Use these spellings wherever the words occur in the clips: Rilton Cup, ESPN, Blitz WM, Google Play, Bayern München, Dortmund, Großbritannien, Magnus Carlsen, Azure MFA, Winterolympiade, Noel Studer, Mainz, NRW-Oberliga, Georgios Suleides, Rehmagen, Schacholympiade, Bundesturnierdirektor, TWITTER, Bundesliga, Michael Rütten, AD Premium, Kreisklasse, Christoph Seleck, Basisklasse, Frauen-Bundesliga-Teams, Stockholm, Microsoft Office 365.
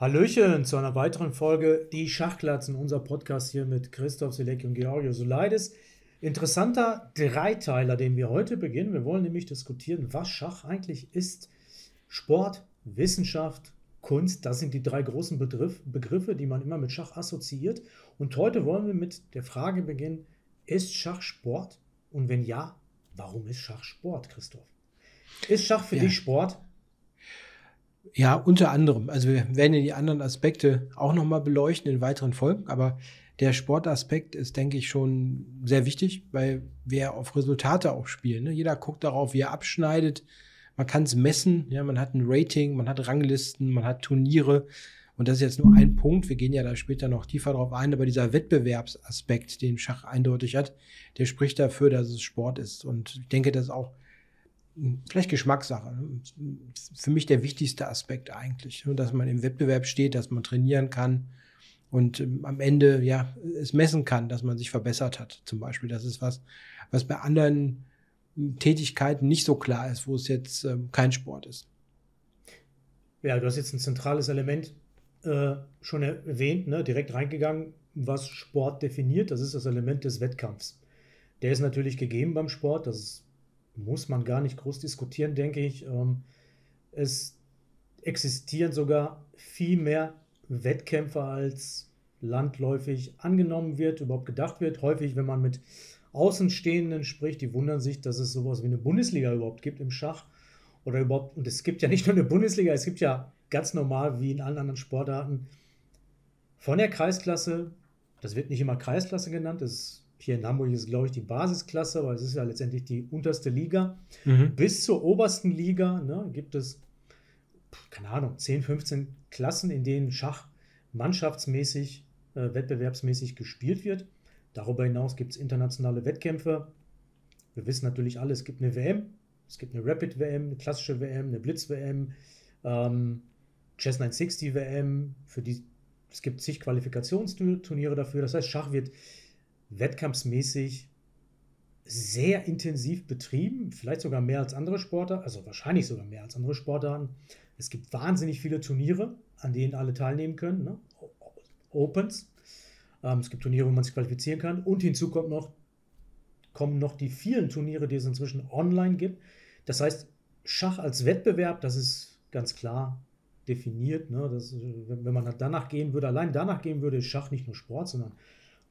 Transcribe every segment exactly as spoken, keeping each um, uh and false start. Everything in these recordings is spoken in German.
Hallöchen zu einer weiteren Folge Die Schachglatzen, unser Podcast hier mit Christoph Seleck und Georgios Suleides. Interessanter Dreiteiler, den wir heute beginnen. Wir wollen nämlich diskutieren, was Schach eigentlich ist. Sport, Wissenschaft, Kunst, das sind die drei großen Begriff, Begriffe, die man immer mit Schach assoziiert. Und heute wollen wir mit der Frage beginnen, ist Schach Sport? Und wenn ja, warum ist Schach Sport, Christoph? Ist Schach für ja. dich Sport? Ja, unter anderem. Also wir werden die anderen Aspekte auch nochmal beleuchten in weiteren Folgen. Aber der Sportaspekt ist, denke ich, schon sehr wichtig, weil wir auf Resultate auch spielen. Ne? Jeder guckt darauf, wie er abschneidet. Man kann es messen. Ja? Man hat ein Rating, man hat Ranglisten, man hat Turniere. Und das ist jetzt nur ein Punkt. Wir gehen ja da später noch tiefer drauf ein. Aber dieser Wettbewerbsaspekt, den Schach eindeutig hat, der spricht dafür, dass es Sport ist. Und ich denke, das ist auch vielleicht Geschmackssache. Für mich der wichtigste Aspekt eigentlich, dass man im Wettbewerb steht, dass man trainieren kann und am Ende ja es messen kann, dass man sich verbessert hat. Zum Beispiel, das ist was, was bei anderen Tätigkeiten nicht so klar ist, wo es jetzt ähm, kein Sport ist. Ja, du hast jetzt ein zentrales Element äh, schon erwähnt, ne? Direkt reingegangen, was Sport definiert. Das ist das Element des Wettkampfs. Der ist natürlich gegeben beim Sport. Das ist muss man gar nicht groß diskutieren, denke ich. Es existieren sogar viel mehr Wettkämpfe, als landläufig angenommen wird, überhaupt gedacht wird. Häufig, wenn man mit Außenstehenden spricht, die wundern sich, dass es sowas wie eine Bundesliga überhaupt gibt im Schach. Oder überhaupt, und es gibt ja nicht nur eine Bundesliga, es gibt ja ganz normal, wie in allen anderen Sportarten, von der Kreisklasse, das wird nicht immer Kreisklasse genannt, das ist hier in Hamburg ist, glaube ich, die Basisklasse, aber es ist ja letztendlich die unterste Liga. Mhm. Bis zur obersten Liga, ne, gibt es, keine Ahnung, zehn, fünfzehn Klassen, in denen Schach mannschaftsmäßig, äh, wettbewerbsmäßig gespielt wird. Darüber hinaus gibt es internationale Wettkämpfe. Wir wissen natürlich alle, es gibt eine W M, es gibt eine Rapid W M, eine klassische W M, eine Blitz W M, ähm, Chess neunhundertsechzig W M. Für die, es gibt zig Qualifikationsturniere dafür. Das heißt, Schach wird wettkampfsmäßig sehr intensiv betrieben, vielleicht sogar mehr als andere Sportarten, also wahrscheinlich sogar mehr als andere Sportarten. Es gibt wahnsinnig viele Turniere, an denen alle teilnehmen können, ne? Opens. Ähm, es gibt Turniere, wo man sich qualifizieren kann. Und hinzu kommt noch, kommen noch die vielen Turniere, die es inzwischen online gibt. Das heißt, Schach als Wettbewerb, das ist ganz klar definiert. Ne? Das, wenn man danach gehen würde, allein danach gehen würde, ist Schach nicht nur Sport, sondern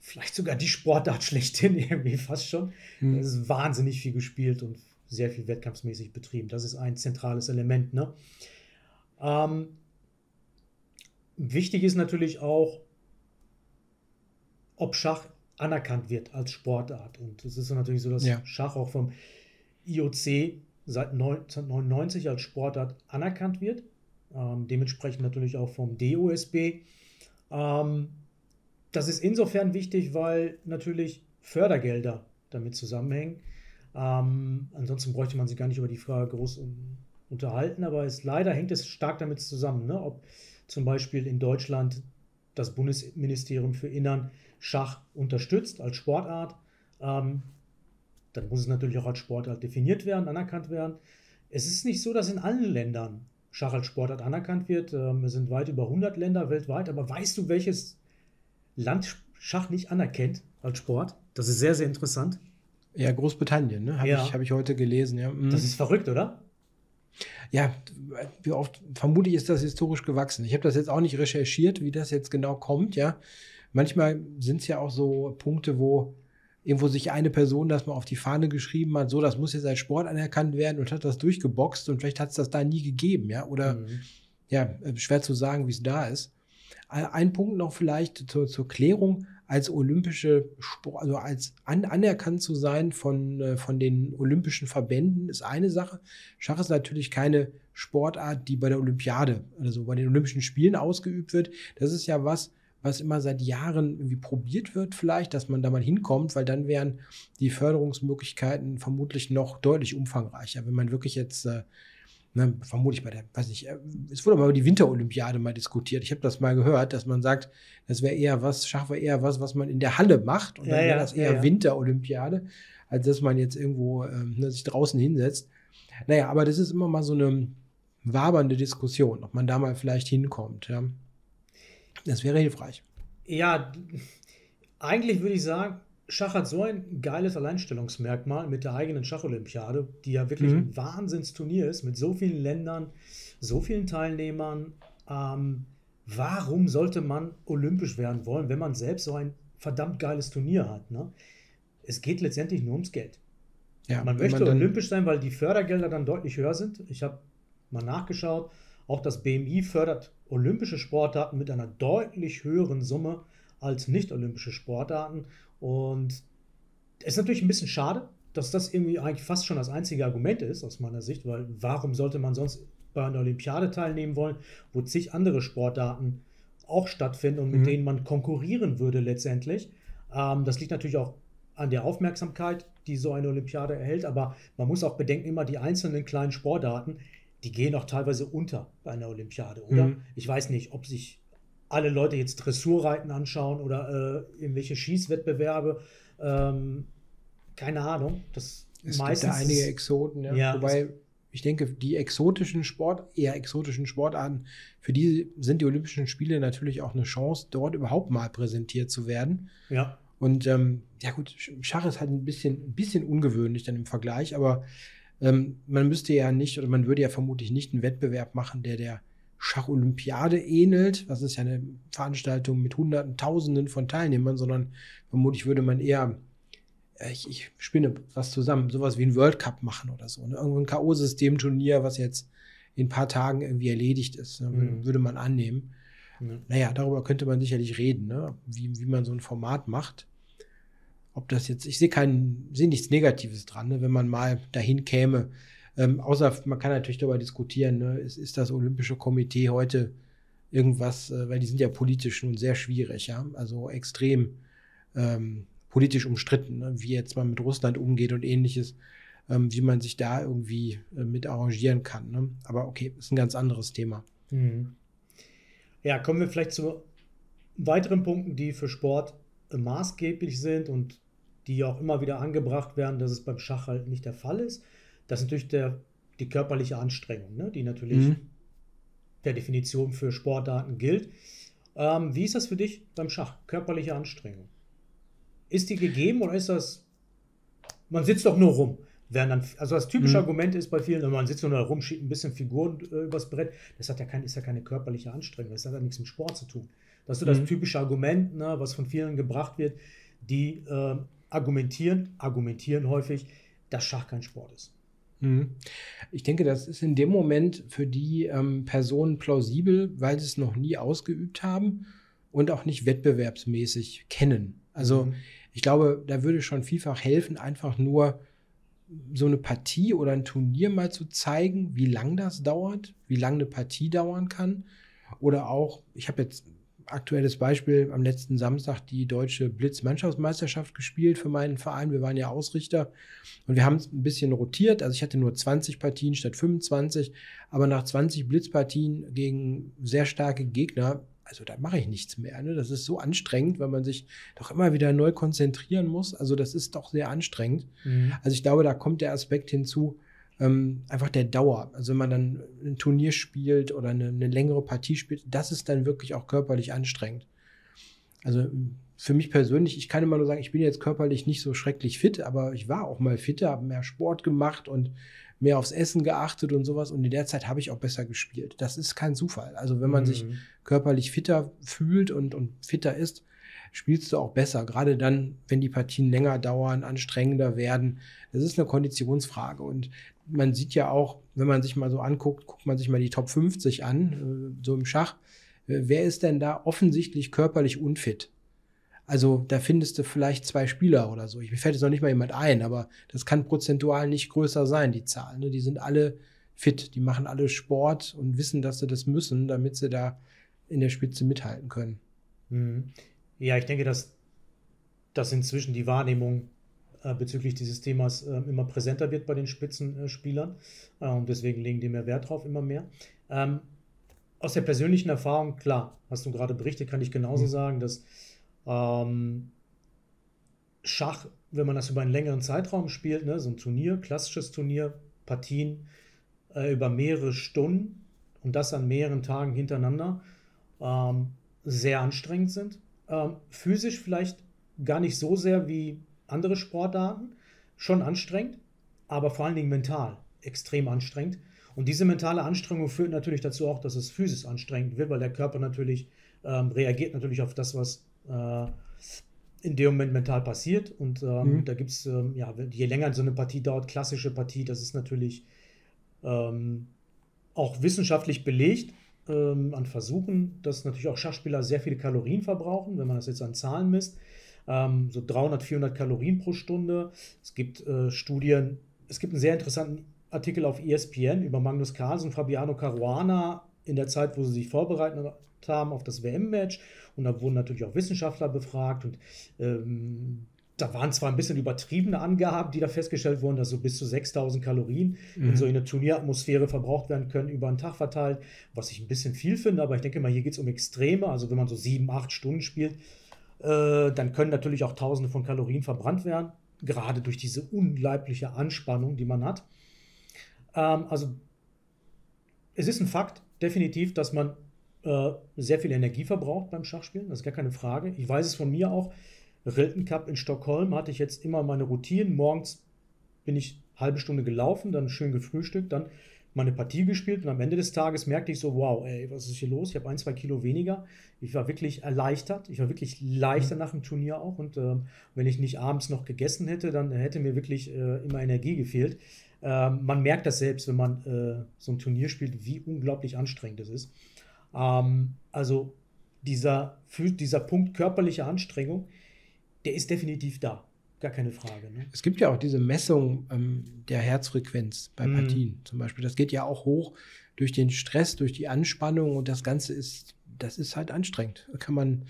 vielleicht sogar die Sportart schlechthin, irgendwie fast schon. Es ist wahnsinnig viel gespielt und sehr viel wettkampfsmäßig betrieben. Das ist ein zentrales Element. Ne? Ähm, wichtig ist natürlich auch, ob Schach anerkannt wird als Sportart. Und es ist natürlich so, dass ja. Schach auch vom I O C seit neunzehnhundertneunundneunzig als Sportart anerkannt wird. Ähm, dementsprechend natürlich auch vom D O S B. Ähm, Das ist insofern wichtig, weil natürlich Fördergelder damit zusammenhängen. Ähm, ansonsten bräuchte man sich gar nicht über die Frage groß unterhalten, aber es, leider hängt es stark damit zusammen, ne? Ob zum Beispiel in Deutschland das Bundesministerium für Innern Schach unterstützt als Sportart. Ähm, dann muss es natürlich auch als Sportart definiert werden, anerkannt werden. Es ist nicht so, dass in allen Ländern Schach als Sportart anerkannt wird. Ähm, es sind weit über hundert Länder weltweit, aber weißt du, welches Land Schach nicht anerkennt als Sport? Das ist sehr, sehr interessant. Ja, Großbritannien, ne? Habe ja. ich, hab ich heute gelesen. Ja. Mhm. Das ist verrückt, oder? Ja, wie oft, vermutlich ist das historisch gewachsen. Ich habe das jetzt auch nicht recherchiert, wie das jetzt genau kommt. Ja. Manchmal sind es ja auch so Punkte, wo irgendwo sich eine Person das mal auf die Fahne geschrieben hat, so, das muss jetzt als Sport anerkannt werden und hat das durchgeboxt und vielleicht hat es das da nie gegeben. Ja. Oder mhm. ja, schwer zu sagen, wie es da ist. Ein Punkt noch vielleicht zur, zur Klärung, als olympische Sport, also als an, anerkannt zu sein von, von den olympischen Verbänden ist eine Sache. Schach ist natürlich keine Sportart, die bei der Olympiade, also bei den Olympischen Spielen ausgeübt wird. Das ist ja was, was immer seit Jahren irgendwie probiert wird vielleicht, dass man da mal hinkommt, weil dann wären die Förderungsmöglichkeiten vermutlich noch deutlich umfangreicher, wenn man wirklich jetzt äh, Ne, vermutlich bei der, weiß nicht, es wurde mal über die Winterolympiade mal diskutiert. Ich habe das mal gehört, dass man sagt, das wäre eher was, Schach wäre eher was, was man in der Halle macht. Und ja, dann wäre ja, das eher ja, ja. Winterolympiade, als dass man jetzt irgendwo ähm, ne, sich draußen hinsetzt. Naja, aber das ist immer mal so eine wabernde Diskussion, ob man da mal vielleicht hinkommt. Ja. Das wäre hilfreich. Ja, eigentlich würde ich sagen, Schach hat so ein geiles Alleinstellungsmerkmal mit der eigenen Schacholympiade, die ja wirklich mhm. ein Wahnsinnsturnier ist, mit so vielen Ländern, so vielen Teilnehmern. Ähm, warum sollte man olympisch werden wollen, wenn man selbst so ein verdammt geiles Turnier hat? Ne? Es geht letztendlich nur ums Geld. Ja, man möchte man olympisch sein, weil die Fördergelder dann deutlich höher sind. Ich habe mal nachgeschaut, auch das B M I fördert olympische Sportarten mit einer deutlich höheren Summe als nicht-olympische Sportarten. Und es ist natürlich ein bisschen schade, dass das irgendwie eigentlich fast schon das einzige Argument ist, aus meiner Sicht, weil warum sollte man sonst bei einer Olympiade teilnehmen wollen, wo zig andere Sportarten auch stattfinden und mit mhm. denen man konkurrieren würde letztendlich. Ähm, das liegt natürlich auch an der Aufmerksamkeit, die so eine Olympiade erhält, aber man muss auch bedenken, immer die einzelnen kleinen Sportarten, die gehen auch teilweise unter bei einer Olympiade, oder? Mhm. Ich weiß nicht, ob sich alle Leute jetzt Dressurreiten anschauen oder äh, irgendwelche Schießwettbewerbe. Ähm, keine Ahnung. Das es meistens gibt da einige Exoten. Ja. Ja, Wobei, ich denke, die exotischen Sport, eher exotischen Sportarten, für die sind die Olympischen Spiele natürlich auch eine Chance, dort überhaupt mal präsentiert zu werden. Ja. Und ähm, ja gut, Schach ist halt ein bisschen, ein bisschen ungewöhnlich dann im Vergleich, aber ähm, man müsste ja nicht, oder man würde ja vermutlich nicht einen Wettbewerb machen, der der Schacholympiade ähnelt. Das ist ja eine Veranstaltung mit Hunderten, Tausenden von Teilnehmern, sondern vermutlich würde man eher, ich, ich spinne was zusammen, sowas wie einen World Cup machen oder so. Ne? Irgendwo ein K O-System-Turnier, was jetzt in ein paar Tagen irgendwie erledigt ist, ne? Mhm. würde man annehmen. Mhm. Naja, darüber könnte man sicherlich reden, ne? wie, wie man so ein Format macht. Ob das jetzt, ich sehe kein, sehe nichts Negatives dran, ne? wenn man mal dahin käme. Ähm, außer man kann natürlich darüber diskutieren, ne? ist, ist das Olympische Komitee heute irgendwas, äh, weil die sind ja politisch nun sehr schwierig, ja, also extrem ähm, politisch umstritten, ne? wie jetzt man mit Russland umgeht und ähnliches, ähm, wie man sich da irgendwie äh, mit arrangieren kann. Ne? Aber okay, ist ein ganz anderes Thema. Mhm. Ja, kommen wir vielleicht zu weiteren Punkten, die für Sport äh, maßgeblich sind und die auch immer wieder angebracht werden, dass es beim Schach halt nicht der Fall ist. Das ist natürlich der, die körperliche Anstrengung, ne? die natürlich mhm. per Definition für Sportarten gilt. Ähm, wie ist das für dich beim Schach, körperliche Anstrengung? Ist die gegeben oder ist das, man sitzt doch nur rum? Während dann, also das typische mhm. Argument ist bei vielen, man sitzt nur rum, schiebt ein bisschen Figuren äh, übers Brett, das hat ja kein, ist ja keine körperliche Anstrengung, das hat ja nichts mit Sport zu tun. Das ist so mhm. das typische Argument, ne, was von vielen gebracht wird, die äh, argumentieren, argumentieren häufig, dass Schach kein Sport ist. Ich denke, das ist in dem Moment für die ähm, Personen plausibel, weil sie es noch nie ausgeübt haben und auch nicht wettbewerbsmäßig kennen. Also mhm. ich glaube, da würde schon vielfach helfen, einfach nur so eine Partie oder ein Turnier mal zu zeigen, wie lang das dauert, wie lange eine Partie dauern kann. Oder auch, ich habe jetzt aktuelles Beispiel, am letzten Samstag die deutsche Blitzmannschaftsmeisterschaft gespielt für meinen Verein. Wir waren ja Ausrichter und wir haben es ein bisschen rotiert. Also ich hatte nur zwanzig Partien statt fünfundzwanzig, aber nach zwanzig Blitzpartien gegen sehr starke Gegner, also da mache ich nichts mehr. Ne? Das ist so anstrengend, weil man sich doch immer wieder neu konzentrieren muss. Also das ist doch sehr anstrengend. Mhm. Also ich glaube, da kommt der Aspekt hinzu, Ähm, einfach der Dauer. Also wenn man dann ein Turnier spielt oder eine, eine längere Partie spielt, das ist dann wirklich auch körperlich anstrengend. Also für mich persönlich, ich kann immer nur sagen, ich bin jetzt körperlich nicht so schrecklich fit, aber ich war auch mal fitter, habe mehr Sport gemacht und mehr aufs Essen geachtet und sowas. Und in der Zeit habe ich auch besser gespielt. Das ist kein Zufall. Also wenn man mhm. sich körperlich fitter fühlt und, und fitter ist, spielst du auch besser, gerade dann, wenn die Partien länger dauern, anstrengender werden. Das ist eine Konditionsfrage und man sieht ja auch, wenn man sich mal so anguckt, guckt man sich mal die Top fünfzig an, so im Schach, wer ist denn da offensichtlich körperlich unfit? Also da findest du vielleicht zwei Spieler oder so. Mir fällt jetzt noch nicht mal jemand ein, aber das kann prozentual nicht größer sein, die Zahl. Ne? Die sind alle fit, die machen alle Sport und wissen, dass sie das müssen, damit sie da in der Spitze mithalten können. Mhm. Ja, ich denke, dass, dass inzwischen die Wahrnehmung äh, bezüglich dieses Themas äh, immer präsenter wird bei den Spitzenspielern. Äh, äh, und deswegen legen die mehr Wert drauf, immer mehr. Ähm, aus der persönlichen Erfahrung, klar, hast du gerade berichtet, kann ich genauso mhm. sagen, dass ähm, Schach, wenn man das über einen längeren Zeitraum spielt, ne, so ein Turnier, klassisches Turnier, Partien äh, über mehrere Stunden und das an mehreren Tagen hintereinander, ähm, sehr anstrengend sind. Ähm, physisch vielleicht gar nicht so sehr wie andere Sportarten. Schon anstrengend, aber vor allen Dingen mental extrem anstrengend. Und diese mentale Anstrengung führt natürlich dazu auch, dass es physisch anstrengend wird, weil der Körper natürlich ähm, reagiert natürlich auf das, was äh, in dem Moment mental passiert. Und ähm, mhm. da gibt es, ähm, ja, je länger so eine Partie dauert, klassische Partie, das ist natürlich ähm, auch wissenschaftlich belegt ähm, an Versuchen, dass natürlich auch Schachspieler sehr viele Kalorien verbrauchen, wenn man das jetzt an Zahlen misst. Ähm, so dreihundert, vierhundert Kalorien pro Stunde. Es gibt äh, Studien, es gibt einen sehr interessanten Artikel auf E S P N über Magnus Carlsen, Fabiano Caruana in der Zeit, wo sie sich vorbereitet haben auf das W M-Match. Und da wurden natürlich auch Wissenschaftler befragt. Und ähm, da waren zwar ein bisschen übertriebene Angaben, die da festgestellt wurden, dass so bis zu sechstausend Kalorien mhm. in so eine Turnieratmosphäre verbraucht werden können, über einen Tag verteilt, was ich ein bisschen viel finde. Aber ich denke mal, hier geht es um Extreme. Also wenn man so sieben, acht Stunden spielt, äh, dann können natürlich auch Tausende von Kalorien verbrannt werden, gerade durch diese unglaubliche Anspannung, die man hat. Also es ist ein Fakt, definitiv, dass man äh, sehr viel Energie verbraucht beim Schachspielen, das ist gar keine Frage. Ich weiß es von mir auch, Rilton Cup in Stockholm hatte ich jetzt immer meine Routinen. Morgens bin ich eine halbe Stunde gelaufen, dann schön gefrühstückt, dann meine Partie gespielt und am Ende des Tages merkte ich so, wow, ey, was ist hier los? Ich habe ein, zwei Kilo weniger. Ich war wirklich erleichtert, ich war wirklich leichter nach dem Turnier auch und äh, wenn ich nicht abends noch gegessen hätte, dann hätte mir wirklich äh, immer Energie gefehlt. Ähm, man merkt das selbst, wenn man äh, so ein Turnier spielt, wie unglaublich anstrengend es ist. Ähm, also dieser, dieser Punkt körperliche Anstrengung, der ist definitiv da. Gar keine Frage. Ne? Es gibt ja auch diese Messung ähm, der Herzfrequenz bei mm. Partien zum Beispiel. Das geht ja auch hoch durch den Stress, durch die Anspannung und das Ganze ist, das ist halt anstrengend. Kann man,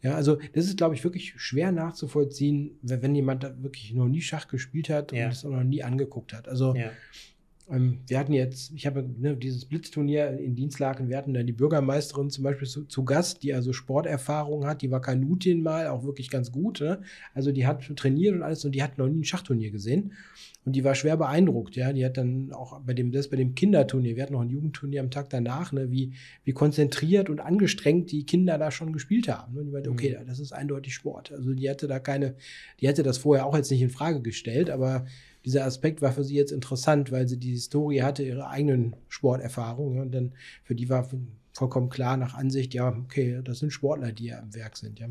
ja, also das ist, glaube ich, wirklich schwer nachzuvollziehen, wenn, wenn jemand da wirklich noch nie Schach gespielt hat und es ja. auch noch nie angeguckt hat. Also ja. ähm, wir hatten jetzt, ich habe ne, dieses Blitzturnier in Dienstlaken, wir hatten dann die Bürgermeisterin zum Beispiel zu, zu Gast, die also Sporterfahrung hat, die war Kanutin mal, auch wirklich ganz gut. Ne? Also die hat trainiert und alles und die hat noch nie ein Schachturnier gesehen. Und die war schwer beeindruckt, ja. Die hat dann auch bei dem, selbst bei dem Kinderturnier, wir hatten noch ein Jugendturnier am Tag danach, ne, wie, wie konzentriert und angestrengt die Kinder da schon gespielt haben. Und die meinte, okay, das ist eindeutig Sport. Also die hatte da keine, die hätte das vorher auch jetzt nicht in Frage gestellt, aber dieser Aspekt war für sie jetzt interessant, weil sie die Historie hatte, ihre eigenen Sporterfahrungen. Ja, und dann für die war vollkommen klar nach Ansicht, ja, okay, das sind Sportler, die ja am Werk sind, ja.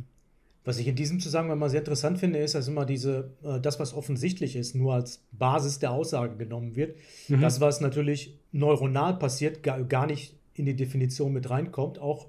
Was ich in diesem Zusammenhang mal sehr interessant finde, ist, dass immer diese, äh, das, was offensichtlich ist, nur als Basis der Aussage genommen wird. Mhm. Das, was natürlich neuronal passiert, gar, gar nicht in die Definition mit reinkommt, auch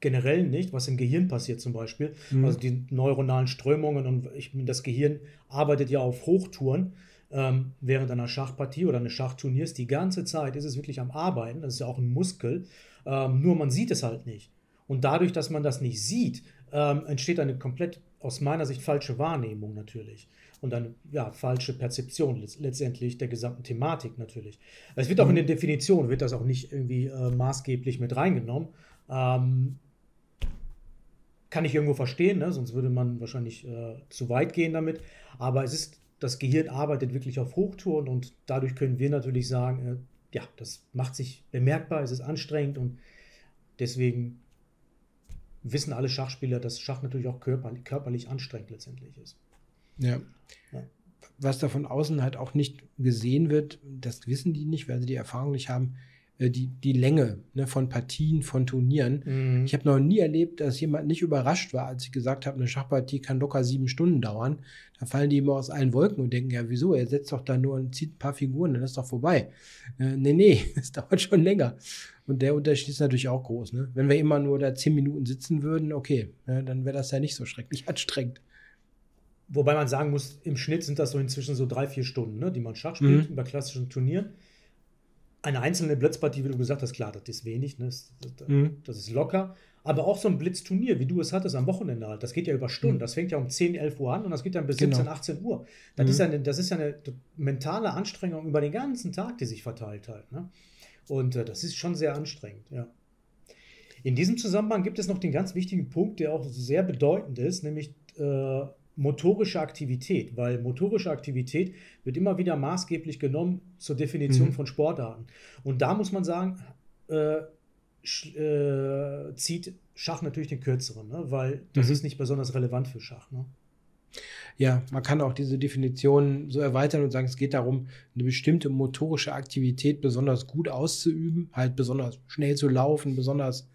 generell nicht, was im Gehirn passiert zum Beispiel. Mhm. Also die neuronalen Strömungen und ich, das Gehirn arbeitet ja auf Hochtouren ähm, während einer Schachpartie oder eines Schachturniers. Die ganze Zeit ist es wirklich am Arbeiten, das ist ja auch ein Muskel, ähm, nur man sieht es halt nicht. Und dadurch, dass man das nicht sieht, Ähm, entsteht eine komplett aus meiner Sicht falsche Wahrnehmung natürlich und eine ja, falsche Perzeption letzt letztendlich der gesamten Thematik natürlich. Es wird auch in den Definitionen, wird das auch nicht irgendwie äh, maßgeblich mit reingenommen. Ähm, kann ich irgendwo verstehen, ne? Sonst würde man wahrscheinlich äh, zu weit gehen damit, aber es ist, das Gehirn arbeitet wirklich auf Hochtouren und dadurch können wir natürlich sagen, äh, ja, das macht sich bemerkbar, es ist anstrengend und deswegen wissen alle Schachspieler, dass Schach natürlich auch körperlich, körperlich anstrengend letztendlich ist. Ja. ja. Was da von außen halt auch nicht gesehen wird, das wissen die nicht, weil sie die Erfahrung nicht haben, die, die Länge ne, von Partien, von Turnieren. Mhm. Ich habe noch nie erlebt, dass jemand nicht überrascht war, als ich gesagt habe, eine Schachpartie kann locker sieben Stunden dauern. Da fallen die immer aus allen Wolken und denken, ja wieso, er setzt doch da nur und zieht ein paar Figuren, dann ist doch vorbei. Äh, nee, nee, es dauert schon länger. Und der Unterschied ist natürlich auch groß. Ne? Wenn wir immer nur da zehn Minuten sitzen würden, okay, ne, dann wäre das ja nicht so schrecklich anstrengend. Wobei man sagen muss, im Schnitt sind das so inzwischen so drei, vier Stunden, ne, die man Schach spielt, mhm. bei klassischen Turnieren. Eine einzelne Blitzpartie, wie du gesagt hast, klar, das ist wenig, ne? das, das, mhm. das ist locker. Aber auch so ein Blitzturnier, wie du es hattest am Wochenende halt, das geht ja über Stunden. Mhm. Das fängt ja um zehn, elf Uhr an und das geht dann bis genau. siebzehn, achtzehn Uhr. Das, mhm. ist ja eine, das ist ja eine mentale Anstrengung über den ganzen Tag, die sich verteilt halt. Ne? Und äh, das ist schon sehr anstrengend, ja. In diesem Zusammenhang gibt es noch den ganz wichtigen Punkt, der auch sehr bedeutend ist, nämlich äh, motorische Aktivität, weil motorische Aktivität wird immer wieder maßgeblich genommen zur Definition mhm. von Sportarten. Und da muss man sagen, äh, äh, zieht Schach natürlich den kürzeren, ne? Weil das mhm. ist nicht besonders relevant für Schach. Ne? Ja, man kann auch diese Definition so erweitern und sagen, es geht darum, eine bestimmte motorische Aktivität besonders gut auszuüben, halt besonders schnell zu laufen, besonders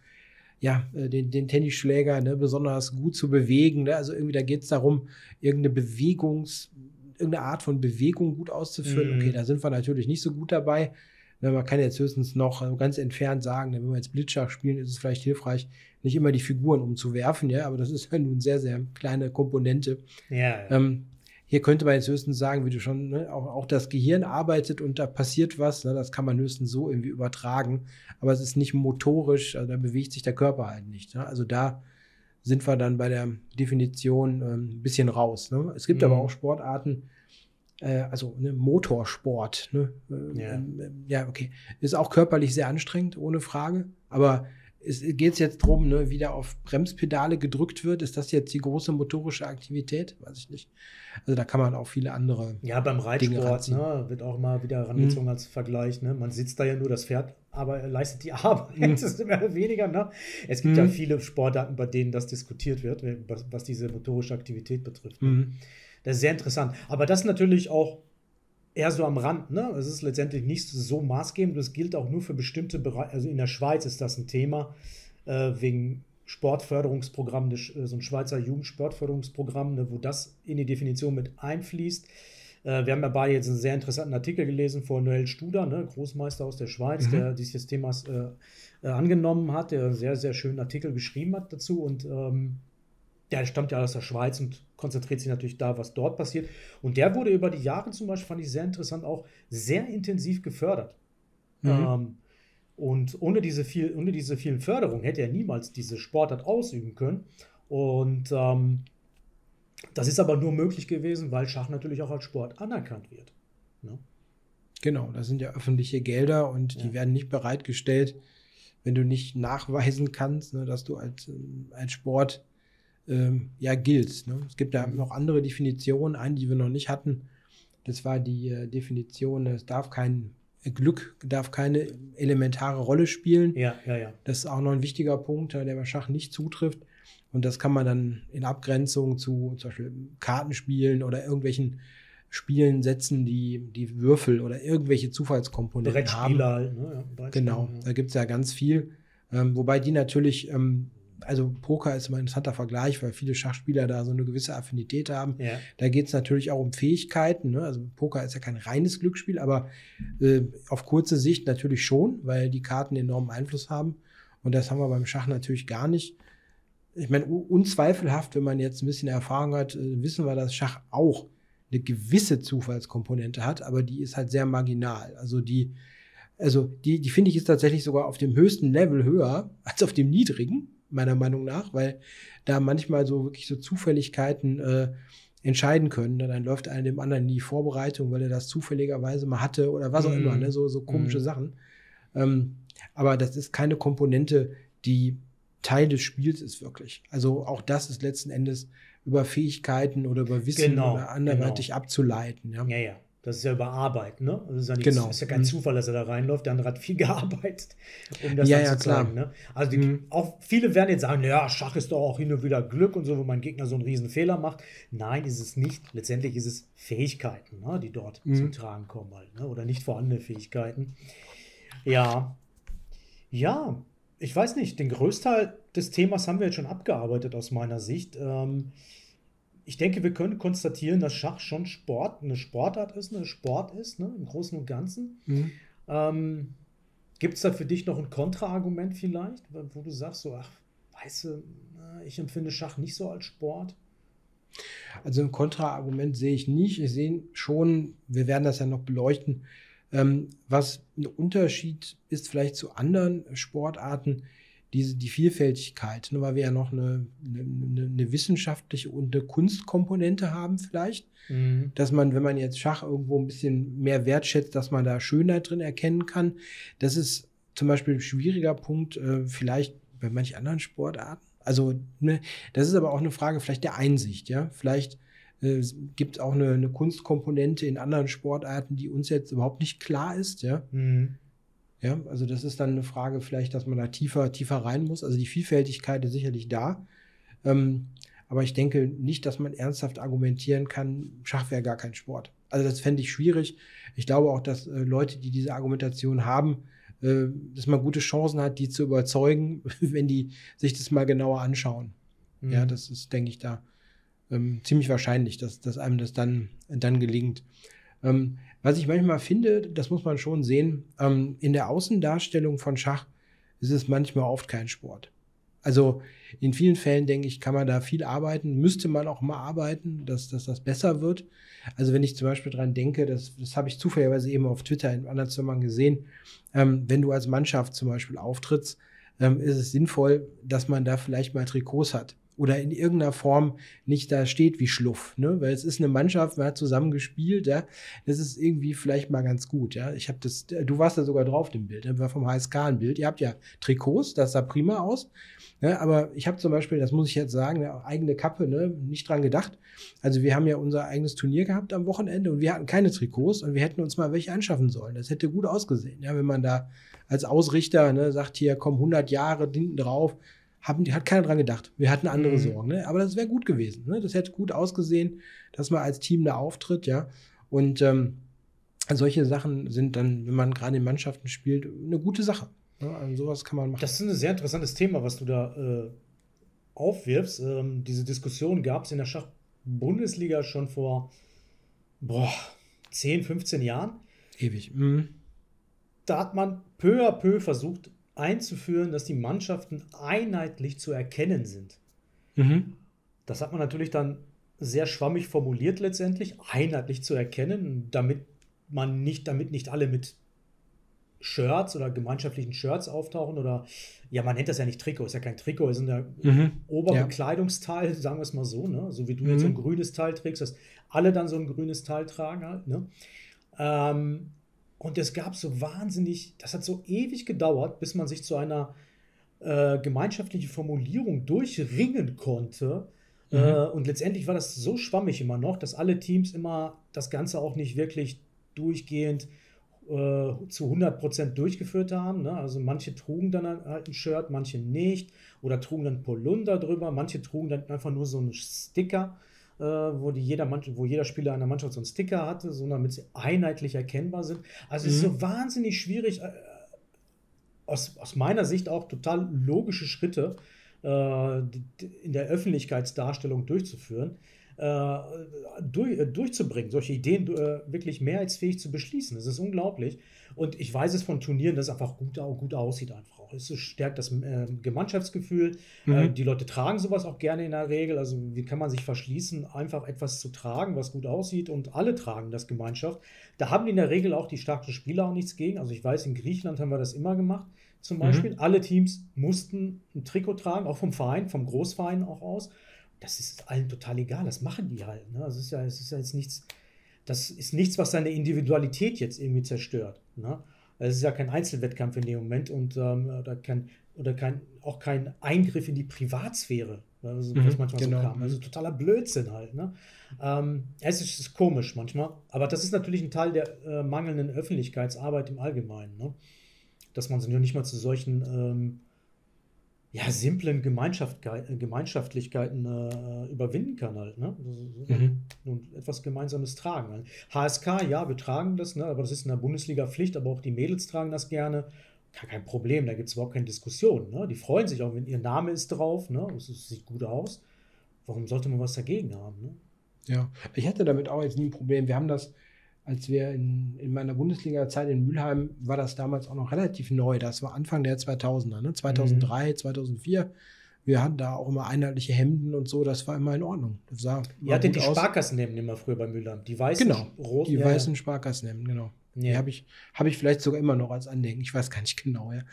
ja, den, den Tennisschläger, ne, besonders gut zu bewegen. Ne? Also irgendwie, da geht es darum, irgendeine Bewegungs, irgendeine Art von Bewegung gut auszuführen. Mhm. Okay, da sind wir natürlich nicht so gut dabei. Man kann jetzt höchstens noch ganz entfernt sagen, wenn wir jetzt Blitzschach spielen, ist es vielleicht hilfreich, nicht immer die Figuren umzuwerfen, ja, aber das ist ja nun sehr, sehr kleine Komponente. Ja, ja. Ähm, hier könnte man jetzt höchstens sagen, wie du schon, ne, auch, auch das Gehirn arbeitet und da passiert was, ne, das kann man höchstens so irgendwie übertragen, aber es ist nicht motorisch, also da bewegt sich der Körper halt nicht. Ne? Also da sind wir dann bei der Definition ähm, ein bisschen raus. Ne? Es gibt mhm. aber auch Sportarten, also ne, Motorsport, ne? Ja. Ja, okay, ist auch körperlich sehr anstrengend, ohne Frage, aber es geht jetzt drum, ne, wie da auf Bremspedale gedrückt wird, ist das jetzt die große motorische Aktivität? Weiß ich nicht. Also da kann man auch viele andere ja, beim Reitsport, ne, wird auch mal wieder herangezogen mhm. als Vergleich, ne? Man sitzt da ja nur, das Pferd aber leistet die Arbeit, mhm. das ist mehr oder weniger, ne? Es gibt mhm. ja viele Sportarten, bei denen das diskutiert wird, was diese motorische Aktivität betrifft. Ne? Mhm. Das ist sehr interessant. Aber das natürlich auch eher so am Rand. Ne? Es ist letztendlich nicht so maßgebend. Das gilt auch nur für bestimmte Bereiche. Also in der Schweiz ist das ein Thema, äh, wegen Sportförderungsprogrammen, so ein Schweizer Jugendsportförderungsprogramm, ne, wo das in die Definition mit einfließt. Äh, wir haben ja beide jetzt einen sehr interessanten Artikel gelesen von Noel Studer, ne, Großmeister aus der Schweiz, mhm. der dieses Themas äh, äh, angenommen hat, der einen sehr, sehr schönen Artikel geschrieben hat dazu. Und ähm, der stammt ja aus der Schweiz und konzentriert sich natürlich da, was dort passiert. Und der wurde über die Jahre zum Beispiel, fand ich sehr interessant, auch sehr intensiv gefördert. Mhm. Ähm, und ohne diese, viel, ohne diese vielen Förderungen hätte er niemals diese Sportart ausüben können. Und ähm, das ist aber nur möglich gewesen, weil Schach natürlich auch als Sport anerkannt wird. Ne? Genau, das sind ja öffentliche Gelder und ja. die werden nicht bereitgestellt, wenn du nicht nachweisen kannst, ne, dass du als, als Sport ja gilt. Ne? Es gibt da noch andere Definitionen, eine, die wir noch nicht hatten. Das war die äh, Definition, es darf kein Glück, darf keine elementare Rolle spielen. Ja, ja, ja. Das ist auch noch ein wichtiger Punkt, der bei Schach nicht zutrifft. Und das kann man dann in Abgrenzung zu zum Beispiel Kartenspielen oder irgendwelchen Spielen setzen, die die Würfel oder irgendwelche Zufallskomponenten Brettspieler haben. Ne? Ja, genau, ja. Da gibt es ja ganz viel. Ähm, wobei die natürlich... Ähm, Also Poker ist immer ein interessanter Vergleich, weil viele Schachspieler da so eine gewisse Affinität haben. Ja. Da geht es natürlich auch um Fähigkeiten. Ne? Also Poker ist ja kein reines Glücksspiel, aber äh, auf kurze Sicht natürlich schon, weil die Karten enormen Einfluss haben. Und das haben wir beim Schach natürlich gar nicht. Ich meine, unzweifelhaft, wenn man jetzt ein bisschen Erfahrung hat, äh, wissen wir, dass Schach auch eine gewisse Zufallskomponente hat, aber die ist halt sehr marginal. Also die, also die, die finde ich, ist tatsächlich sogar auf dem höchsten Level höher als auf dem niedrigen, meiner Meinung nach, weil da manchmal so wirklich so Zufälligkeiten äh, entscheiden können. Dann läuft einem dem anderen in die Vorbereitung, weil er das zufälligerweise mal hatte oder was auch mm. immer, ne? so, so komische mm. Sachen. Ähm, aber das ist keine Komponente, die Teil des Spiels ist wirklich. Also auch das ist letzten Endes über Fähigkeiten oder über Wissen genau, oder anderweitig genau. abzuleiten. Ja, ja. ja. Das ist ja über Arbeit, ne? Das ist ja, nicht, genau. ist ja kein mhm. Zufall, dass er da reinläuft. Der andere hat viel gearbeitet, um das ja, dann ja, zu zeigen. Ne? Also die, mhm. auch viele werden jetzt sagen, ja, Schach ist doch auch hin und wieder Glück und so, wo mein Gegner so einen riesen Fehler macht. Nein, ist es nicht. Letztendlich ist es Fähigkeiten, ne? die dort mhm. zum Tragen kommen halt, ne? oder nicht vorhandene Fähigkeiten. Ja, ja, ich weiß nicht. Den Großteil des Themas haben wir jetzt schon abgearbeitet aus meiner Sicht. Ähm, Ich denke, wir können konstatieren, dass Schach schon Sport, eine Sportart ist, eine Sport ist, ne, im Großen und Ganzen. Mhm. Ähm, gibt es da für dich noch ein Kontraargument vielleicht, wo du sagst, so, ach, weißt du, ich empfinde Schach nicht so als Sport? Also ein Kontraargument sehe ich nicht. Ich sehe schon, wir werden das ja noch beleuchten, ähm, was ein Unterschied ist vielleicht zu anderen Sportarten, Diese, die Vielfältigkeit, ne, weil wir ja noch eine, eine, eine wissenschaftliche und eine Kunstkomponente haben vielleicht, mhm. dass man, wenn man jetzt Schach irgendwo ein bisschen mehr wertschätzt, dass man da Schönheit drin erkennen kann. Das ist zum Beispiel ein schwieriger Punkt, äh, vielleicht bei manchen anderen Sportarten. Also ne, das ist aber auch eine Frage vielleicht der Einsicht. Ja, vielleicht äh, gibt es auch eine, eine Kunstkomponente in anderen Sportarten, die uns jetzt überhaupt nicht klar ist. Ja. Mhm. Ja, also das ist dann eine Frage vielleicht, dass man da tiefer, tiefer rein muss. Also die Vielfältigkeit ist sicherlich da. Ähm, aber ich denke nicht, dass man ernsthaft argumentieren kann, Schach wäre gar kein Sport. Also das fände ich schwierig. Ich glaube auch, dass äh, Leute, die diese Argumentation haben, äh, dass man gute Chancen hat, die zu überzeugen, wenn die sich das mal genauer anschauen. Mhm. Ja, das ist, denke ich, da ähm, ziemlich wahrscheinlich, dass, dass einem das dann, dann gelingt. Ähm, was ich manchmal finde, das muss man schon sehen, ähm, in der Außendarstellung von Schach ist es manchmal oft kein Sport. Also in vielen Fällen, denke ich, kann man da viel arbeiten, müsste man auch mal arbeiten, dass, dass das besser wird. Also wenn ich zum Beispiel dran denke, das, das habe ich zufälligerweise eben auf Twitter in anderen Zusammenhang gesehen, ähm, wenn du als Mannschaft zum Beispiel auftrittst, ähm, ist es sinnvoll, dass man da vielleicht mal Trikots hat. Oder in irgendeiner Form nicht da steht wie Schluff, ne? Weil es ist eine Mannschaft, man hat zusammen gespielt, ja? Das ist irgendwie vielleicht mal ganz gut, ja? Ich habe das, du warst da sogar drauf, dem Bild, war vom H S K ein Bild, ihr habt ja Trikots, das sah prima aus, ne? Aber ich habe zum Beispiel, das muss ich jetzt sagen, eine eigene Kappe, ne? Nicht dran gedacht, also wir haben ja unser eigenes Turnier gehabt am Wochenende und wir hatten keine Trikots und wir hätten uns mal welche anschaffen sollen, das hätte gut ausgesehen, ja? Wenn man da als Ausrichter, ne, sagt, hier kommen hundert Jahre hinten drauf, Haben, hat keiner dran gedacht. Wir hatten andere mhm. Sorgen. Ne? Aber das wäre gut gewesen. Ne? Das hätte gut ausgesehen, dass man als Team da auftritt. Ja? Und ähm, solche Sachen sind dann, wenn man gerade in Mannschaften spielt, eine gute Sache. Ne? Also sowas kann man machen. Das ist ein sehr interessantes Thema, was du da äh, aufwirfst. Ähm, diese Diskussion gab es in der Schach-Bundesliga schon vor boah, zehn, fünfzehn Jahren. Ewig. Mhm. Da hat man peu à peu versucht, einzuführen, dass die Mannschaften einheitlich zu erkennen sind. Mhm. Das hat man natürlich dann sehr schwammig formuliert letztendlich, einheitlich zu erkennen, damit man nicht, damit nicht alle mit Shirts oder gemeinschaftlichen Shirts auftauchen oder, ja, man nennt das ja nicht Trikot, ist ja kein Trikot, ist ein mhm. Oberbekleidungsteil, sagen wir es mal so, ne? So wie du mhm. jetzt so ein grünes Teil trägst, dass alle dann so ein grünes Teil tragen halt, ne? Ähm, Und es gab so wahnsinnig, das hat so ewig gedauert, bis man sich zu einer äh, gemeinschaftlichen Formulierung durchringen konnte. Mhm. Äh, und letztendlich war das so schwammig immer noch, dass alle Teams immer das Ganze auch nicht wirklich durchgehend äh, zu hundert Prozent durchgeführt haben. Ne? Also manche trugen dann halt ein Shirt, manche nicht. Oder trugen dann Polunder drüber, manche trugen dann einfach nur so einen Sticker. Wo, die jeder Mann, wo jeder Spieler einer Mannschaft so einen Sticker hatte, so damit sie einheitlich erkennbar sind. Also mhm. es ist so wahnsinnig schwierig, äh, aus, aus meiner Sicht auch total logische Schritte äh, in der Öffentlichkeitsdarstellung durchzuführen, äh, durch, äh, durchzubringen, solche Ideen äh, wirklich mehrheitsfähig zu beschließen. Das ist unglaublich. Und ich weiß es von Turnieren, dass es einfach gut, auch gut aussieht einfach auch. Es stärkt das äh, Gemeinschaftsgefühl. Mhm. Äh, die Leute tragen sowas auch gerne in der Regel. Also wie kann man sich verschließen, einfach etwas zu tragen, was gut aussieht, und alle tragen das Gemeinschaft. Da haben in der Regel auch die starken Spieler auch nichts gegen. Also ich weiß, in Griechenland haben wir das immer gemacht zum Beispiel. Mhm. Alle Teams mussten ein Trikot tragen, auch vom Verein, vom Großverein auch aus. Das ist allen total egal, das machen die halt. Ne? Das ist ja, es ist ja jetzt nichts... Das ist nichts, was seine Individualität jetzt irgendwie zerstört. Ne? Es ist ja kein Einzelwettkampf in dem Moment und ähm, oder, kein, oder kein, auch kein Eingriff in die Privatsphäre, also, mhm, was manchmal genau. so kam. Also totaler Blödsinn halt. Ne? Ähm, es ist, ist komisch manchmal, aber das ist natürlich ein Teil der äh, mangelnden Öffentlichkeitsarbeit im Allgemeinen. Ne? Dass man sich noch nicht mal zu solchen ähm, ja, simplen Gemeinschaft, Gemeinschaftlichkeiten äh, überwinden kann halt, ne? Mhm. Und etwas Gemeinsames tragen halt. H S K, ja, wir tragen das, ne? Aber das ist in der Bundesliga Pflicht, aber auch die Mädels tragen das gerne. Kein Problem, da gibt es überhaupt keine Diskussion, ne? Die freuen sich auch, wenn ihr Name ist drauf, ne? Es sieht gut aus. Warum sollte man was dagegen haben, ne? Ja, ich hatte damit auch jetzt nie ein Problem. Wir haben das, als wir in, in meiner Bundesliga-Zeit in Mülheim, war das damals auch noch relativ neu. Das war Anfang der zweitausender, ne? zweitausenddrei, mhm. zweitausendvier. Wir hatten da auch immer einheitliche Hemden und so. Das war immer in Ordnung. Das sah Ihr hattet die Sparkassenhemden immer früher bei Mülheim. Die weißen, genau, roten, die ja, weißen ja. Sparkassenhemden, genau. Ja. Die habe ich, hab ich vielleicht sogar immer noch als Andenken. Ich weiß gar nicht genau. Ja.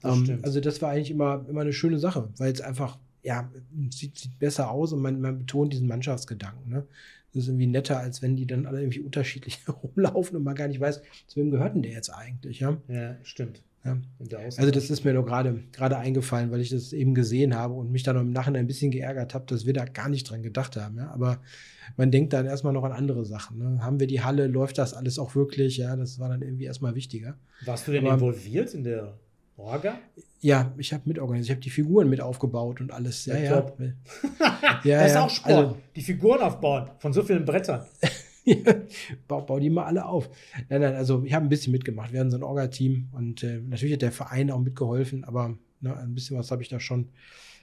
Das ähm, also das war eigentlich immer, immer eine schöne Sache, weil es einfach, ja, sieht, sieht besser aus und man, man betont diesen Mannschaftsgedanken, ne? Das ist irgendwie netter, als wenn die dann alle irgendwie unterschiedlich herumlaufen und man gar nicht weiß, zu wem gehört denn der jetzt eigentlich, ja? Ja, stimmt. Ja. Also das ist mir nur gerade gerade eingefallen, weil ich das eben gesehen habe und mich dann im Nachhinein ein bisschen geärgert habe, dass wir da gar nicht dran gedacht haben. Ja. Aber man denkt dann erstmal noch an andere Sachen. Ne. Haben wir die Halle, läuft das alles auch wirklich? Ja, das war dann irgendwie erstmal wichtiger. Warst du denn Aber, involviert in der Orga? Ja, ich habe mitorganisiert. Ich habe die Figuren mit aufgebaut und alles. Ja, ja. ja. ja das ist auch Sport. Also, die Figuren aufbauen von so vielen Brettern. bau, bau die mal alle auf. Nein, nein, also ich habe ein bisschen mitgemacht. Wir hatten so ein Orga-Team und äh, natürlich hat der Verein auch mitgeholfen, aber ne, ein bisschen was habe ich da schon,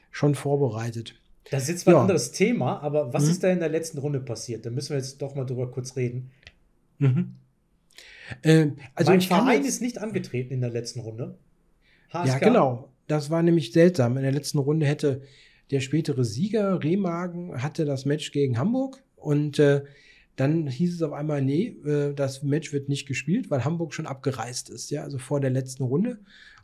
schon vorbereitet. Das ist jetzt zwar ja. ein anderes Thema, aber was mhm. ist da in der letzten Runde passiert? Da müssen wir jetzt doch mal drüber kurz reden. Mhm. Äh, also mein Verein ist nicht angetreten in der letzten Runde. H S K. Ja, genau. Das war nämlich seltsam. In der letzten Runde hätte der spätere Sieger, Rehmagen, hatte das Match gegen Hamburg und äh, dann hieß es auf einmal, nee, das Match wird nicht gespielt, weil Hamburg schon abgereist ist, ja, also vor der letzten Runde.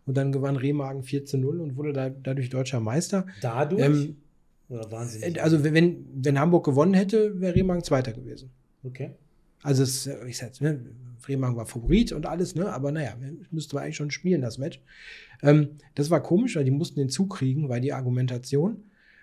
Und dann gewann Rehmagen vier zu null und wurde da, dadurch deutscher Meister. Dadurch? Ähm, Oder wahnsinnig. Also wenn, wenn Hamburg gewonnen hätte, wäre Rehmagen Zweiter gewesen. Okay. Also es, ich sag's, ne, Rehmagen war Favorit und alles, ne, aber naja, müsste man eigentlich schon spielen, das Match. Ähm, das war komisch, weil die mussten den Zug kriegen, weil die Argumentation.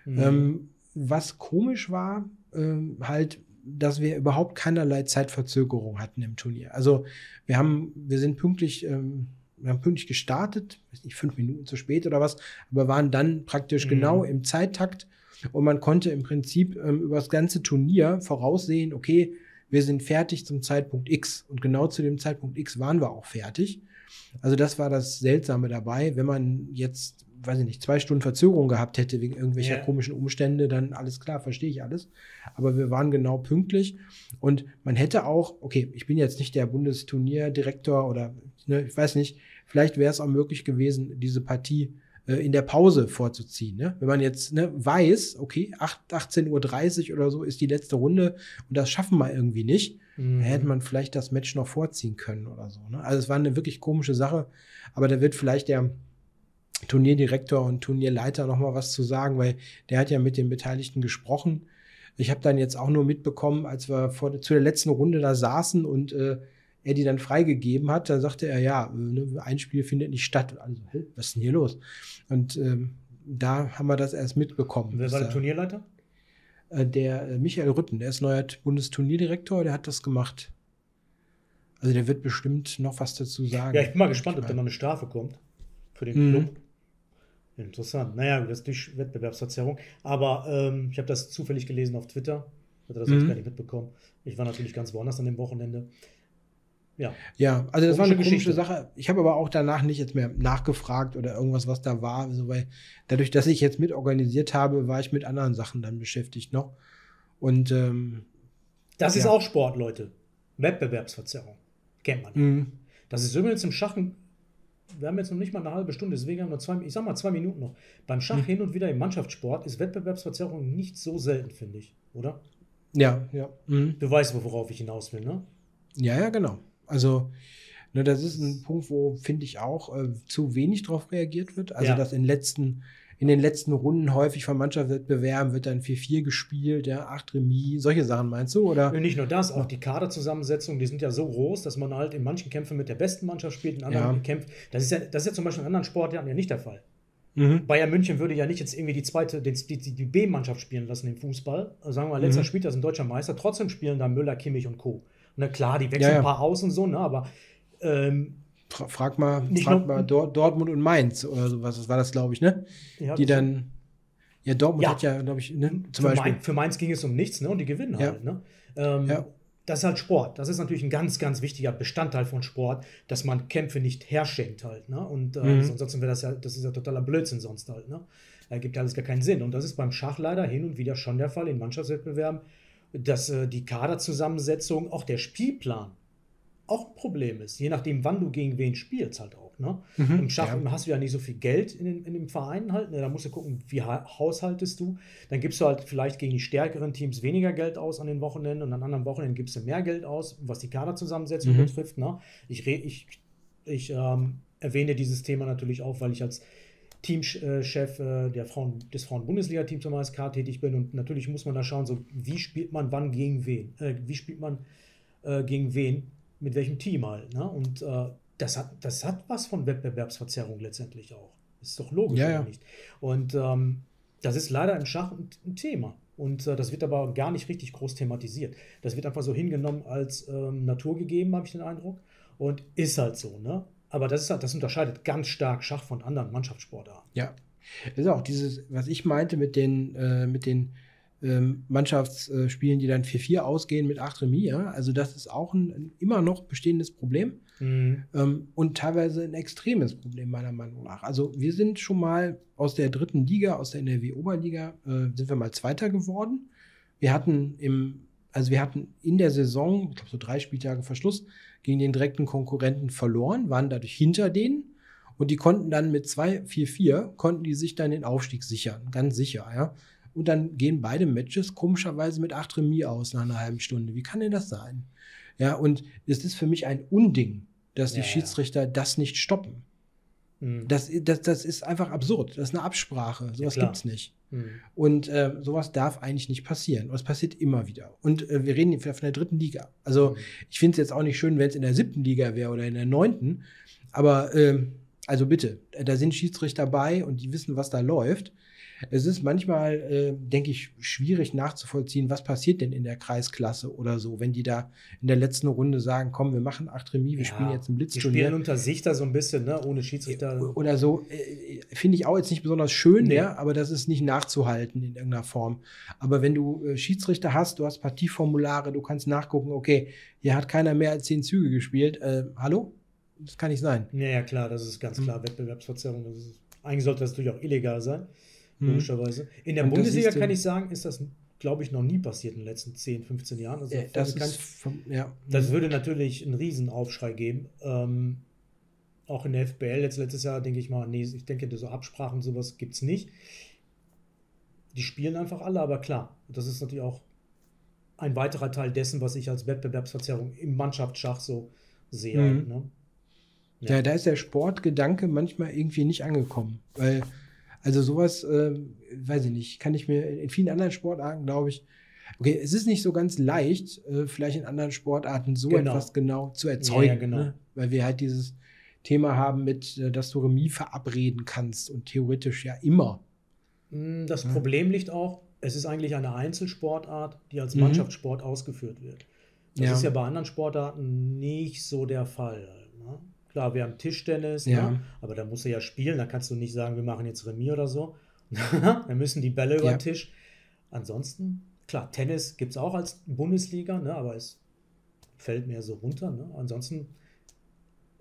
Mhm. Ähm, was komisch war, ähm, halt, dass wir überhaupt keinerlei Zeitverzögerung hatten im Turnier. Also wir haben, wir sind pünktlich, ähm, wir haben pünktlich gestartet, weiß nicht, fünf Minuten zu spät oder was, aber waren dann praktisch mhm. genau im Zeittakt und man konnte im Prinzip ähm, über das ganze Turnier voraussehen, okay, wir sind fertig zum Zeitpunkt X und genau zu dem Zeitpunkt X waren wir auch fertig. Also das war das Seltsame dabei, wenn man jetzt, weiß ich nicht, zwei Stunden Verzögerung gehabt hätte wegen irgendwelcher ja. komischen Umstände, dann alles klar, verstehe ich alles. Aber wir waren genau pünktlich und man hätte auch, okay, ich bin jetzt nicht der Bundesturnierdirektor oder, ne, ich weiß nicht, vielleicht wäre es auch möglich gewesen, diese Partie äh, in der Pause vorzuziehen. Ne? Wenn man jetzt ne, weiß, okay, achtzehn Uhr dreißig oder so ist die letzte Runde und das schaffen wir irgendwie nicht, mhm. dann hätte man vielleicht das Match noch vorziehen können oder so. Ne? Also es war eine wirklich komische Sache, aber da wird vielleicht der Turnierdirektor und Turnierleiter noch mal was zu sagen, weil der hat ja mit den Beteiligten gesprochen. Ich habe dann jetzt auch nur mitbekommen, als wir vor, zu der letzten Runde da saßen und äh, er die dann freigegeben hat, da sagte er, ja, ne, ein Spiel findet nicht statt. Also, hä, was ist denn hier los? Und ähm, da haben wir das erst mitbekommen. Wer war der Turnierleiter? Äh, der äh, Michael Rütten, der ist neuer Bundesturnierdirektor, der hat das gemacht. Also der wird bestimmt noch was dazu sagen. Ja, ich bin mal gespannt, ob da noch eine Strafe kommt für den Club. Mhm. Interessant. Naja, das ist durch Wettbewerbsverzerrung. Aber ähm, ich habe das zufällig gelesen auf Twitter. Ich hatte das mhm. sonst gar nicht mitbekommen. Ich war natürlich ganz woanders an dem Wochenende. Ja, ja, also das war eine komische Sache. Ich habe aber auch danach nicht jetzt mehr nachgefragt oder irgendwas, was da war. Also, weil dadurch, dass ich jetzt mitorganisiert habe, war ich mit anderen Sachen dann beschäftigt noch. Und ähm, das ja. ist auch Sport, Leute. Wettbewerbsverzerrung. Kennt man. Mhm. Das ist übrigens im Schach. Wir haben jetzt noch nicht mal eine halbe Stunde, deswegen haben wir zwei, ich sag mal zwei Minuten noch. Beim Schach hm. hin und wieder im Mannschaftssport ist Wettbewerbsverzerrung nicht so selten, finde ich, oder? Ja, ja. Mhm. Du weißt, worauf ich hinaus will, ne? Ja, ja, genau. Also, ne, das ist ein Punkt, wo, finde ich, auch äh, zu wenig drauf reagiert wird. Also, ja. dass in, letzten, in den letzten Runden häufig von Mannschaftswettbewerben wird dann vier vier gespielt, ja, acht Remis, solche Sachen meinst du, oder? Nicht nur das, auch die Kaderzusammensetzung, die sind ja so groß, dass man halt in manchen Kämpfen mit der besten Mannschaft spielt, in anderen ja. kämpft. Das ist ja, das ist ja zum Beispiel in anderen Sportarten ja nicht der Fall. Mhm. Bayern München würde ja nicht jetzt irgendwie die zweite, die, die, die B-Mannschaft spielen lassen im Fußball. Also sagen wir mal, letzter mhm. Spieltag ist ein deutscher Meister, trotzdem spielen da Müller, Kimmich und Co. Na klar, die wechseln ja, ja. ein paar aus und so, ne, aber ähm, frag mal, frag mal Dortmund und Mainz oder sowas, das war das, glaube ich, ne? Ja, die dann, ja, Dortmund ja. hat ja, glaube ich, ne? Zum für, Beispiel. Main, für Mainz ging es um nichts, ne? Und die gewinnen ja. halt, ne? Ähm, ja. Das ist halt Sport. Das ist natürlich ein ganz, ganz wichtiger Bestandteil von Sport, dass man Kämpfe nicht herschenkt halt, ne? Und äh, mhm. sonst wäre das ja, das ist ja totaler Blödsinn sonst halt, ne? Da gibt ja alles gar keinen Sinn. Und das ist beim Schach leider hin und wieder schon der Fall in Mannschaftswettbewerben, dass äh, die Kaderzusammensetzung, auch der Spielplan, auch ein Problem ist, je nachdem, wann du gegen wen spielst halt auch. Ne? Mhm, Im Schach ja. hast du ja nicht so viel Geld in, in dem Verein halt, ne? Da musst du gucken, wie haushaltest du. Dann gibst du halt vielleicht gegen die stärkeren Teams weniger Geld aus an den Wochenenden und an anderen Wochenenden gibst du mehr Geld aus, was die Kaderzusammensetzung mhm. betrifft. Ne? Ich, ich, ich ähm, erwähne dieses Thema natürlich auch, weil ich als Teamchef äh, der Frauen, des Frauen-Bundesliga-Teams zum H S K tätig bin und natürlich muss man da schauen, so wie spielt man wann gegen wen, äh, wie spielt man äh, gegen wen, mit welchem Team halt. Ne? Und äh, das hat, das hat was von Wettbewerbsverzerrung letztendlich auch. Ist doch logisch, ja, ja. Oder nicht? Und ähm, das ist leider im Schach ein, ein Thema. Und äh, das wird aber gar nicht richtig groß thematisiert. Das wird einfach so hingenommen als ähm, naturgegeben, habe ich den Eindruck. Und ist halt so, ne? Aber das ist halt, das unterscheidet ganz stark Schach von anderen Mannschaftssportarten. Ja. Das ist auch dieses, was ich meinte mit den, äh, mit den ähm, Mannschaftsspielen, die dann vier vier ausgehen mit acht Remis. Ja? Also das ist auch ein, ein immer noch bestehendes Problem. Mhm. Ähm, und teilweise ein extremes Problem meiner Meinung nach. Also wir sind schon mal aus der dritten Liga, aus der N R W-Oberliga, äh, sind wir mal Zweiter geworden. Wir hatten im Also wir hatten in der Saison, ich glaube so drei Spieltage Verschluss, gegen den direkten Konkurrenten verloren, waren dadurch hinter denen und die konnten dann mit zwei vier vier, konnten die sich dann den Aufstieg sichern, ganz sicher, ja. Und dann gehen beide Matches komischerweise mit acht Remis aus nach einer halben Stunde. Wie kann denn das sein? Ja, und es ist für mich ein Unding, dass die ja, Schiedsrichter ja. das nicht stoppen. Mhm. Das, das, das ist einfach absurd. Das ist eine Absprache. Sowas ja, gibt es nicht. Und äh, sowas darf eigentlich nicht passieren. Und es passiert immer wieder. Und äh, wir reden von der dritten Liga. Also mhm. ich finde es jetzt auch nicht schön, wenn es in der siebten Liga wäre oder in der neunten. Aber äh, also bitte, da sind Schiedsrichter bei und die wissen, was da läuft. Es ist manchmal, äh, denke ich, schwierig nachzuvollziehen, was passiert denn in der Kreisklasse oder so, wenn die da in der letzten Runde sagen, komm, wir machen acht Remis, wir ja, spielen jetzt ein Blitzturnier. Die spielen unter sich da so ein bisschen, ne? Ohne Schiedsrichter. Oder so, äh, finde ich auch jetzt nicht besonders schön, nee. ja, aber das ist nicht nachzuhalten in irgendeiner Form. Aber wenn du äh, Schiedsrichter hast, du hast Partieformulare, du kannst nachgucken, okay, hier hat keiner mehr als zehn Züge gespielt, äh, hallo? Das kann nicht sein. Ja, ja, klar, das ist ganz klar, mhm. Wettbewerbsverzerrung. Das ist, eigentlich sollte das natürlich auch illegal sein. Logischerweise. In der und Bundesliga kann ich sagen, ist das, glaube ich, noch nie passiert in den letzten zehn, fünfzehn Jahren. Also ja, das, ist ganz, vom, ja. das würde natürlich einen Riesenaufschrei geben. Ähm, auch in der F B L jetzt letztes Jahr, denke ich mal, nee, ich denke, so Absprachen, sowas gibt es nicht. Die spielen einfach alle, aber klar, das ist natürlich auch ein weiterer Teil dessen, was ich als Wettbewerbsverzerrung im Mannschaftsschach so sehe. Mhm. Ne? Ja. ja, da ist der Sportgedanke manchmal irgendwie nicht angekommen, weil also sowas, äh, weiß ich nicht, kann ich mir in vielen anderen Sportarten, glaube ich, okay, es ist nicht so ganz leicht, äh, vielleicht in anderen Sportarten so genau. etwas genau zu erzeugen, ja, ja, genau. ne? Weil wir halt dieses Thema haben mit, äh, dass du Remis verabreden kannst und theoretisch ja immer. Das ja. Problem liegt auch, es ist eigentlich eine Einzelsportart, die als Mannschaftssport mhm. ausgeführt wird. Das ja. ist ja bei anderen Sportarten nicht so der Fall, ne? Klar, wir haben Tischtennis, ja. ne? aber da musst du ja spielen, da kannst du nicht sagen, wir machen jetzt Remis oder so. Dann müssen die Bälle ja. über den Tisch. Ansonsten, klar, Tennis gibt es auch als Bundesliga, ne? aber es fällt mehr so runter. Ne? Ansonsten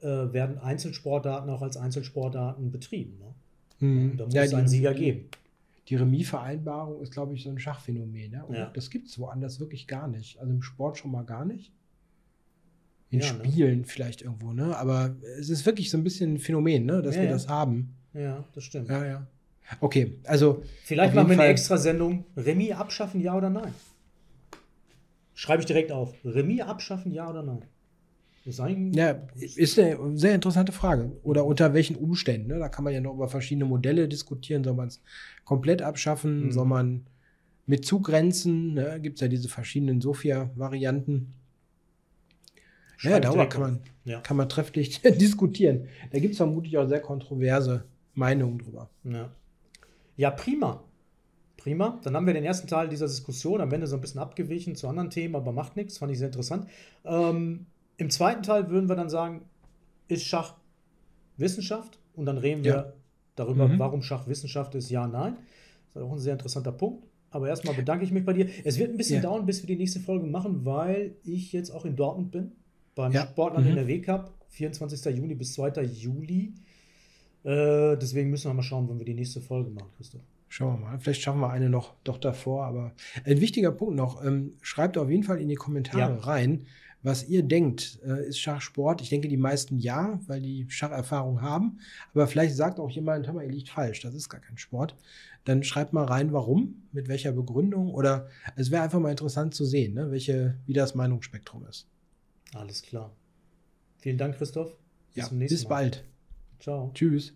äh, werden Einzelsportarten auch als Einzelsportarten betrieben. Ne? Mhm. Da muss ja, es einen Sieger geben. Die Remis-Vereinbarung ist, glaube ich, so ein Schachphänomen. Ne? Und ja. das gibt es woanders wirklich gar nicht. Also im Sport schon mal gar nicht. In ja, Spielen ne? vielleicht irgendwo, ne? Aber es ist wirklich so ein bisschen ein Phänomen, ne? Dass ja, wir ja. das haben. Ja, das stimmt. Ja, ja. Okay, also vielleicht machen wir eine Extrasendung. Remis abschaffen, ja oder nein? Schreibe ich direkt auf. Remis abschaffen, ja oder nein? Das ist eigentlich ja, ist eine sehr interessante Frage. Oder unter welchen Umständen, ne? Da kann man ja noch über verschiedene Modelle diskutieren. Soll man es komplett abschaffen? Mhm. Soll man mit Zugrenzen? Ne? Gibt es ja diese verschiedenen Sofia-Varianten. Ja, darüber kann man, ja. kann man trefflich diskutieren. Da gibt es vermutlich auch sehr kontroverse Meinungen drüber. Ja. ja, prima. Prima. Dann haben wir den ersten Teil dieser Diskussion am Ende so ein bisschen abgewichen zu anderen Themen, aber macht nichts. Fand ich sehr interessant. Ähm, im zweiten Teil würden wir dann sagen, ist Schach Wissenschaft? Und dann reden wir ja. darüber, mhm. warum Schach Wissenschaft ist, ja, nein. Das ist auch ein sehr interessanter Punkt. Aber erstmal bedanke ich mich bei dir. Es wird ein bisschen ja. dauern, bis wir die nächste Folge machen, weil ich jetzt auch in Dortmund bin. Beim ja. Sportland mhm. N R W Cup, vierundzwanzigsten Juni bis zweiten Juli. Äh, deswegen müssen wir mal schauen, wann wir die nächste Folge machen, Christoph. Schauen wir mal. Vielleicht schaffen wir eine noch doch davor. Aber ein wichtiger Punkt noch. Ähm, schreibt auf jeden Fall in die Kommentare ja. rein, was ihr denkt. Äh, ist Schach Sport? Ich denke, die meisten ja, weil die Schacherfahrung haben. Aber vielleicht sagt auch jemand, hör mal, ihr liegt falsch. Das ist gar kein Sport. Dann schreibt mal rein, warum, mit welcher Begründung. Oder es wäre einfach mal interessant zu sehen, ne, welche, wie das Meinungsspektrum ist. Alles klar. Vielen Dank, Christoph. Bis ja, zum nächsten Mal. Bis bald. Ciao. Tschüss.